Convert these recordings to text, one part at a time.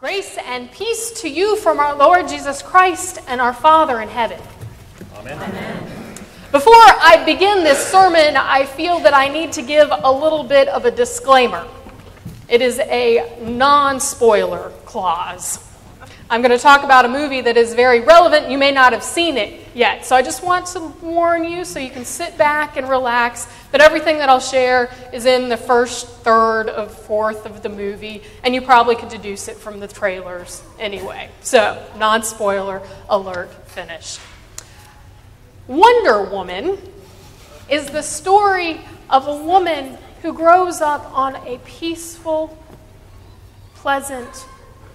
Grace and peace to you from our Lord Jesus Christ and our Father in heaven. Amen. Amen. Before I begin this sermon, I feel that I need to give a little bit of a disclaimer. It is a non-spoiler clause. I'm going to talk about a movie that is very relevant. You may not have seen it yet, so I just want to warn you so you can sit back and relax that everything that I'll share is in the first fourth of the movie, and you probably could deduce it from the trailers anyway. So, non-spoiler alert, finish. Wonder Woman is the story of a woman who grows up on a peaceful, pleasant,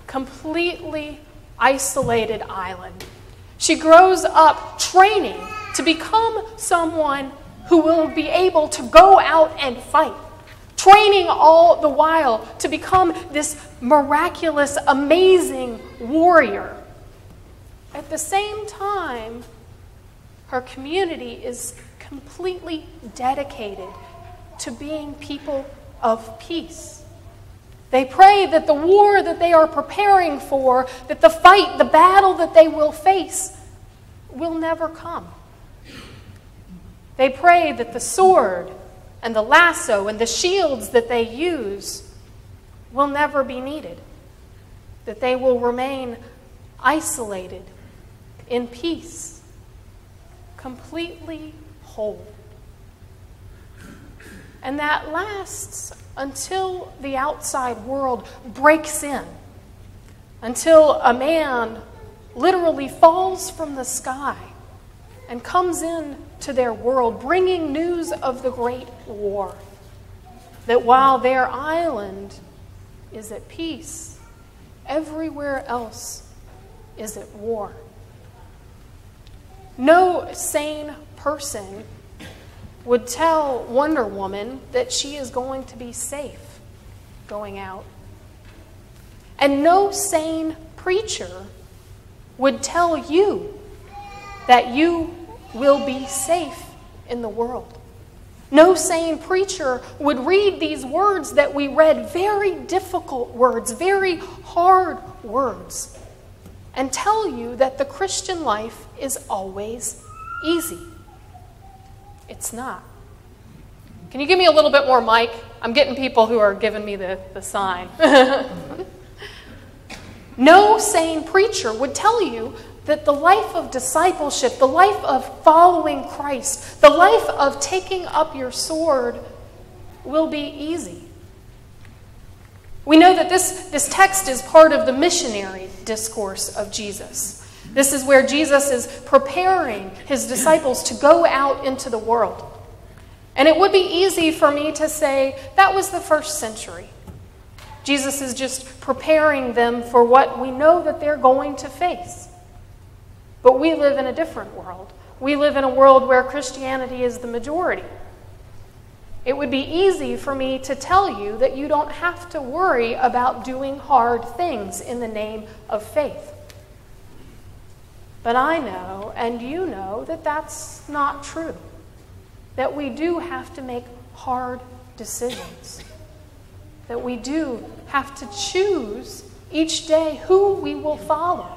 completely isolated island. She grows up training to become someone who will be able to go out and fight, training all the while to become this miraculous, amazing warrior. At the same time, her community is completely dedicated to being people of peace. They pray that the war that they are preparing for, that the fight, the battle that they will face, will never come. They pray that the sword and the lasso and the shields that they use will never be needed, that they will remain isolated, in peace, completely whole. And that lasts until the outside world breaks in, until a man literally falls from the sky and comes in to their world, bringing news of the great war, that while their island is at peace, everywhere else is at war. No sane person would tell Wonder Woman that she is going to be safe going out. And no sane preacher would tell you that you will be safe in the world. No sane preacher would read these words that we read, very difficult words, very hard words, and tell you that the Christian life is always easy. It's not. Can you give me a little bit more mic? I'm getting people who are giving me the sign. No sane preacher would tell you that the life of discipleship, the life of following Christ, the life of taking up your sword will be easy. We know that this text is part of the missionary discourse of Jesus. This is where Jesus is preparing his disciples to go out into the world. And it would be easy for me to say that was the first century. Jesus is just preparing them for what we know that they're going to face. But we live in a different world. We live in a world where Christianity is the majority. It would be easy for me to tell you that you don't have to worry about doing hard things in the name of faith. But I know, and you know, that that's not true, that we do have to make hard decisions, that we do have to choose each day who we will follow.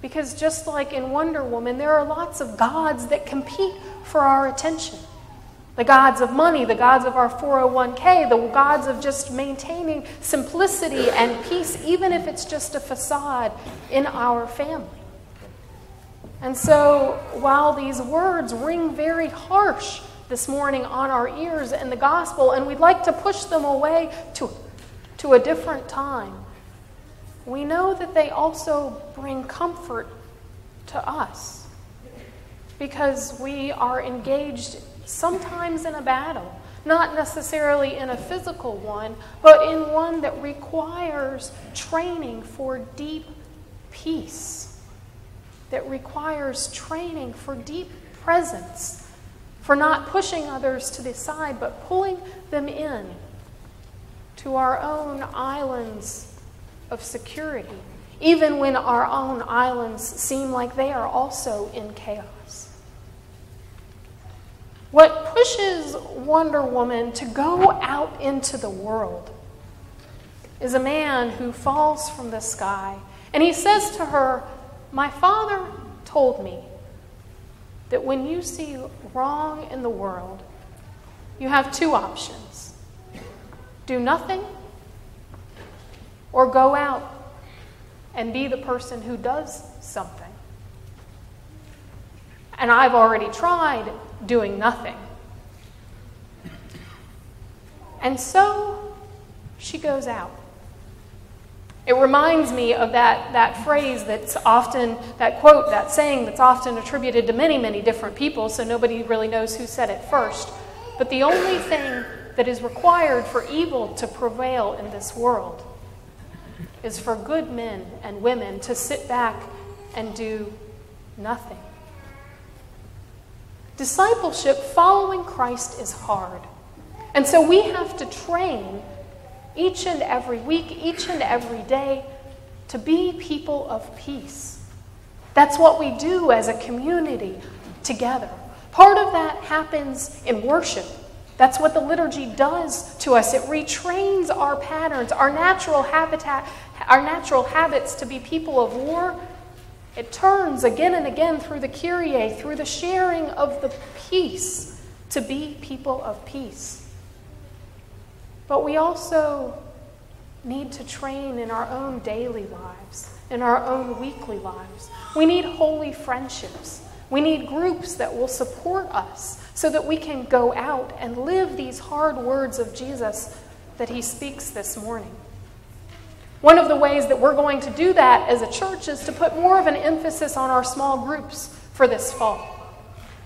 Because just like in Wonder Woman, there are lots of gods that compete for our attention. The gods of money, the gods of our 401k, the gods of just maintaining simplicity and peace, even if it's just a facade in our family. And so, while these words ring very harsh this morning on our ears in the gospel, and we'd like to push them away to a different time, we know that they also bring comfort to us, because we are engaged sometimes in a battle, not necessarily in a physical one, but in one that requires training for deep peace, that requires training for deep presence, for not pushing others to the side, but pulling them in to our own islands of security, even when our own islands seem like they are also in chaos. What pushes Wonder Woman to go out into the world is a man who falls from the sky. And he says to her, my father told me that when you see wrong in the world, you have two options. Do nothing, or go out and be the person who does something. And I've already tried doing nothing. And so she goes out. It reminds me of that phrase that's often, that quote, that saying that's often attributed to many, many different people, so nobody really knows who said it first. But the only thing that is required for evil to prevail in this world is for good men and women to sit back and do nothing. Discipleship, following Christ, is hard. And so we have to train each and every week, each and every day, to be people of peace. That's what we do as a community together. Part of that happens in worship. That's what the liturgy does to us. It retrains our patterns, our natural habitat, our natural habits to be people of war. It turns again and again through the Kyrie, through the sharing of the peace, to be people of peace. But we also need to train in our own daily lives, in our own weekly lives. We need holy friendships. We need groups that will support us so that we can go out and live these hard words of Jesus that he speaks this morning. One of the ways that we're going to do that as a church is to put more of an emphasis on our small groups for this fall.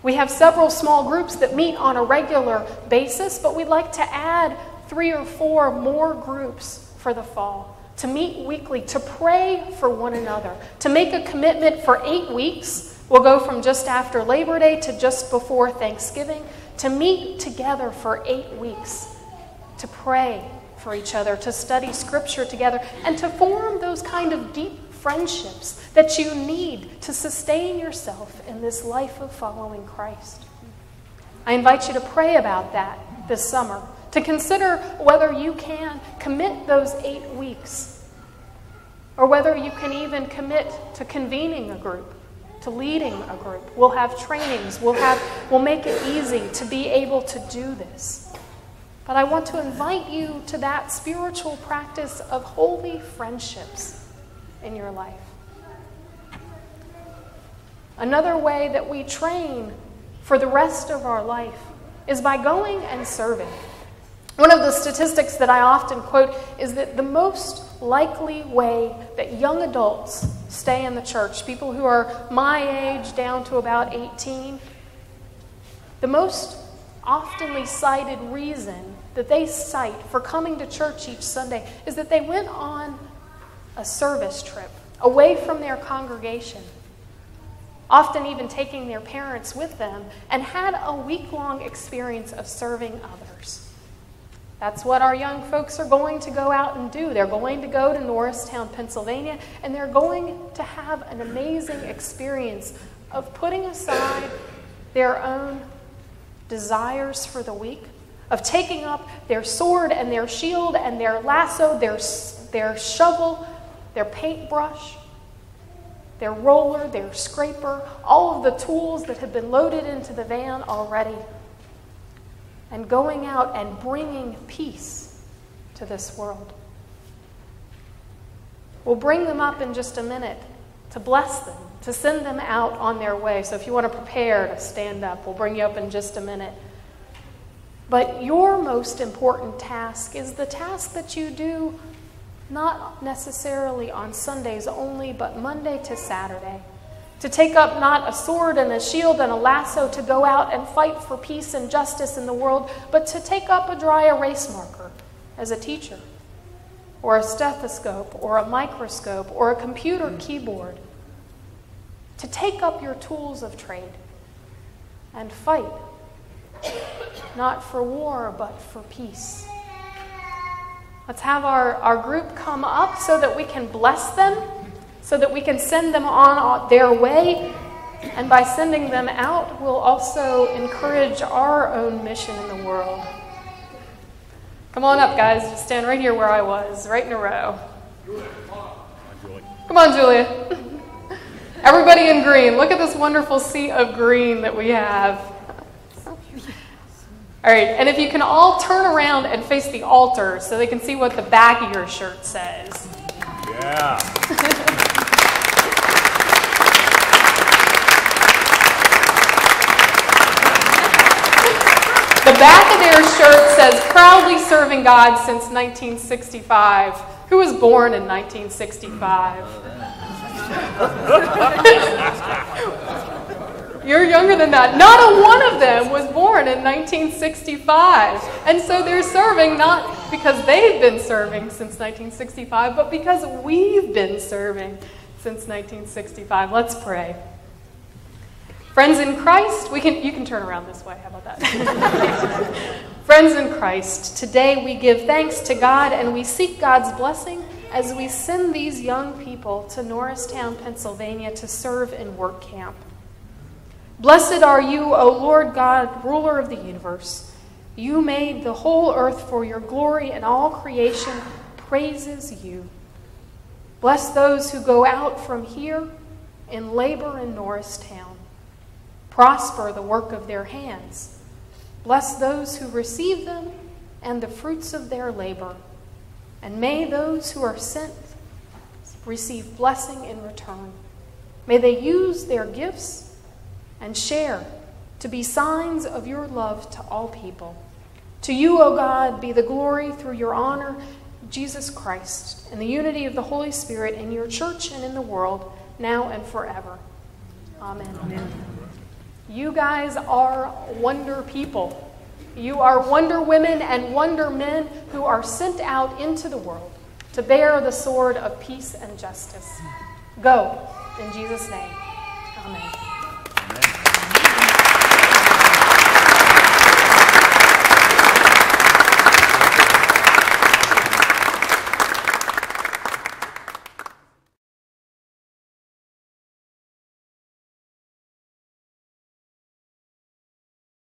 We have several small groups that meet on a regular basis, but we'd like to add 3 or 4 more groups for the fall, to meet weekly, to pray for one another, to make a commitment for 8 weeks. We'll go from just after Labor Day to just before Thanksgiving, to meet together for 8 weeks, to pray for each other, to study Scripture together, and to form those kind of deep friendships that you need to sustain yourself in this life of following Christ. I invite you to pray about that this summer, to consider whether you can commit those 8 weeks, or whether you can even commit to convening a group, to leading a group. We'll have trainings. We'll make it easy to be able to do this. But I want to invite you to that spiritual practice of holy friendships in your life. Another way that we train for the rest of our life is by going and serving. One of the statistics that I often quote is that the most likely way that young adults stay in the church, people who are my age down to about 18, the most oftenly cited reason that they cite for coming to church each Sunday is that they went on a service trip away from their congregation, often even taking their parents with them, and had a week-long experience of serving others. That's what our young folks are going to go out and do. They're going to go to Norristown, Pennsylvania, and they're going to have an amazing experience of putting aside their own desires for the week, of taking up their sword and their shield and their lasso, their shovel, their paintbrush, their roller, their scraper, all of the tools that have been loaded into the van already, and going out and bringing peace to this world. We'll bring them up in just a minute to bless them, to send them out on their way. So if you want to prepare to stand up, we'll bring you up in just a minute. But your most important task is the task that you do not necessarily on Sundays only, but Monday to Saturday. To take up not a sword and a shield and a lasso to go out and fight for peace and justice in the world, but to take up a dry erase marker as a teacher, or a stethoscope, or a microscope, or a computer keyboard. To take up your tools of trade and fight, not for war, but for peace. Let's have our group come up so that we can bless them, so that we can send them on their way. And by sending them out, we'll also encourage our own mission in the world. Come on up, guys. Just stand right here where I was, right in a row. Come on, Julia. Everybody in green. Look at this wonderful sea of green that we have. All right, and if you can all turn around and face the altar so they can see what the back of your shirt says. Yeah. The back of their shirt says, proudly serving God since 1965. Who was born in 1965? You're younger than that. Not a one of them was born in 1965. And so they're serving not because they've been serving since 1965, but because we've been serving since 1965. Let's pray. Friends in Christ, you can turn around this way, how about that? Friends in Christ, today we give thanks to God and we seek God's blessing as we send these young people to Norristown, Pennsylvania to serve in work camp. Blessed are you, O Lord God, ruler of the universe. You made the whole earth for your glory and all creation praises you. Bless those who go out from here in labor in Norristown. Prosper the work of their hands. Bless those who receive them and the fruits of their labor. And may those who are sent receive blessing in return. May they use their gifts and share to be signs of your love to all people. To you, O God, be the glory through your honor, Jesus Christ, and the unity of the Holy Spirit in your church and in the world, now and forever. Amen. Amen. You guys are wonder people. You are wonder women and wonder men who are sent out into the world to bear the sword of peace and justice. Go, in Jesus' name. Amen.